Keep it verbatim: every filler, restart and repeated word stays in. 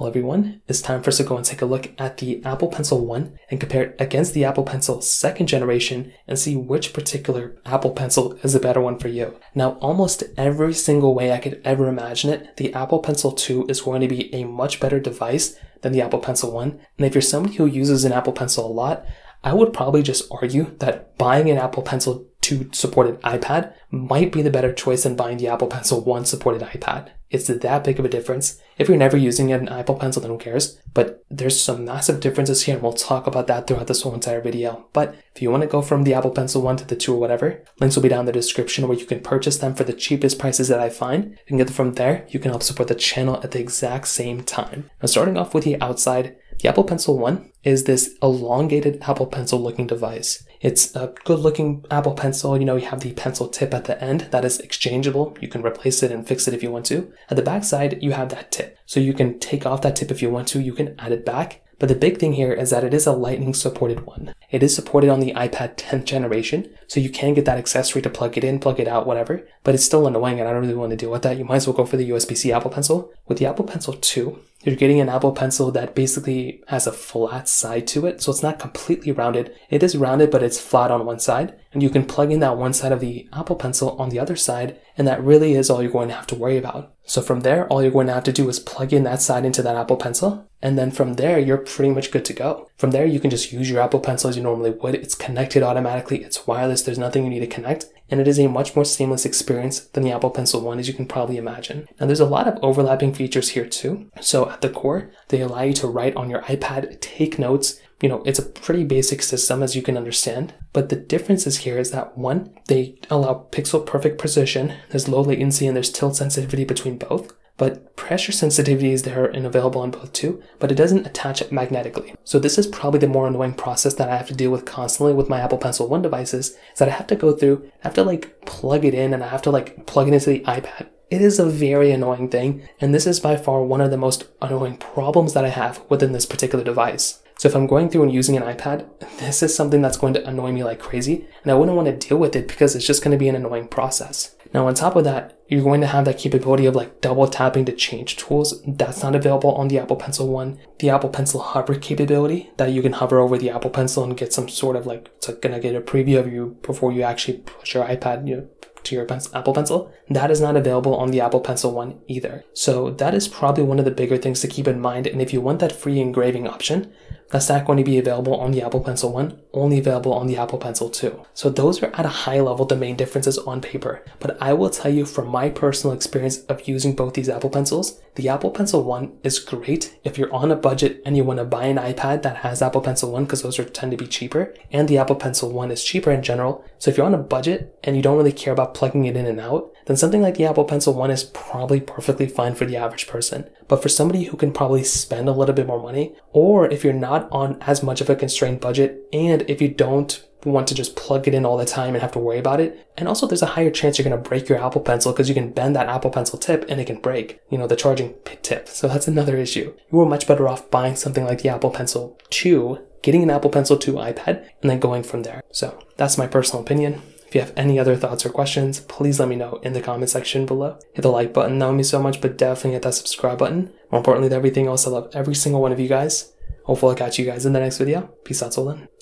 Well, everyone, it's time for us to go and take a look at the Apple Pencil one and compare it against the Apple Pencil second generation and see which particular Apple Pencil is the better one for you. Now, almost every single way I could ever imagine it, the Apple Pencil two is going to be a much better device than the Apple Pencil one. And if you're somebody who uses an Apple Pencil a lot, I would probably just argue that buying an Apple Pencil two supported iPad might be the better choice than buying the Apple Pencil one supported iPad. It's that big of a difference. If you're never using an Apple Pencil, then who cares? But there's some massive differences here, and we'll talk about that throughout this whole entire video. But if you want to go from the Apple Pencil one to the two or whatever, links will be down in the description where you can purchase them for the cheapest prices that I find. You can get them from there. You can help support the channel at the exact same time. Now, starting off with the outside, the Apple Pencil one is this elongated Apple Pencil looking device. It's a good looking Apple Pencil. You know, you have the pencil tip at the end that is exchangeable. You can replace it and fix it if you want to. At the back side, you have that tip. So you can take off that tip if you want to. You can add it back. But the big thing here is that it is a lightning supported one. It is supported on the iPad tenth generation, so you can get that accessory to plug it in, plug it out, whatever, but it's still annoying and I don't really want to deal with that. You might as well go for the U S B C Apple Pencil. With the Apple Pencil two, you're getting an Apple Pencil that basically has a flat side to it, so it's not completely rounded. It is rounded, but it's flat on one side, and you can plug in that one side of the Apple Pencil on the other side, and that really is all you're going to have to worry about. So from there, all you're going to have to do is plug in that side into that Apple Pencil, and then from there, you're pretty much good to go. From there, you can just use your Apple Pencil as you normally would. It's connected automatically, it's wireless, there's nothing you need to connect, and it is a much more seamless experience than the Apple Pencil one, as you can probably imagine. Now, there's a lot of overlapping features here too. So at the core, they allow you to write on your iPad, take notes. You know, it's a pretty basic system, as you can understand, but the differences here is that one, they allow pixel perfect precision, there's low latency, and there's tilt sensitivity between both. But pressure sensitivity is there and available on both too, but it doesn't attach it magnetically. So this is probably the more annoying process that I have to deal with constantly with my Apple Pencil one devices, is that I have to go through, I have to like plug it in and I have to like plug it into the iPad. It is a very annoying thing, and this is by far one of the most annoying problems that I have within this particular device. So if I'm going through and using an iPad, this is something that's going to annoy me like crazy, and I wouldn't want to deal with it because it's just going to be an annoying process. Now, on top of that, you're going to have that capability of like double tapping to change tools. That's not available on the Apple Pencil one. The Apple Pencil hover capability, that you can hover over the Apple Pencil and get some sort of like, it's going to get a preview of you before you actually push your iPad, you know, to your pencil, Apple Pencil, that is not available on the Apple Pencil one either. So that is probably one of the bigger things to keep in mind. And if you want that free engraving option, that's not going to be available on the Apple Pencil one, only available on the Apple Pencil two. So those are at a high level the main differences on paper. But I will tell you from my personal experience of using both these Apple Pencils, the Apple Pencil one is great if you're on a budget and you want to buy an iPad that has Apple Pencil one, because those are, tend to be cheaper, and the Apple Pencil one is cheaper in general. So if you're on a budget and you don't really care about plugging it in and out, then something like the Apple Pencil one is probably perfectly fine for the average person. But for somebody who can probably spend a little bit more money, or if you're not on as much of a constrained budget, and if you don't want to just plug it in all the time and have to worry about it, and also there's a higher chance you're going to break your Apple Pencil because you can bend that Apple Pencil tip and it can break, you know, the charging tip. So that's another issue. You are much better off buying something like the Apple Pencil two, getting an Apple Pencil two iPad, and then going from there. So that's my personal opinion. If you have any other thoughts or questions, please let me know in the comment section below. Hit the like button, that would mean so much, but definitely hit that subscribe button. More importantly than everything else, I love every single one of you guys. Hopefully I'll catch you guys in the next video. Peace out, so then.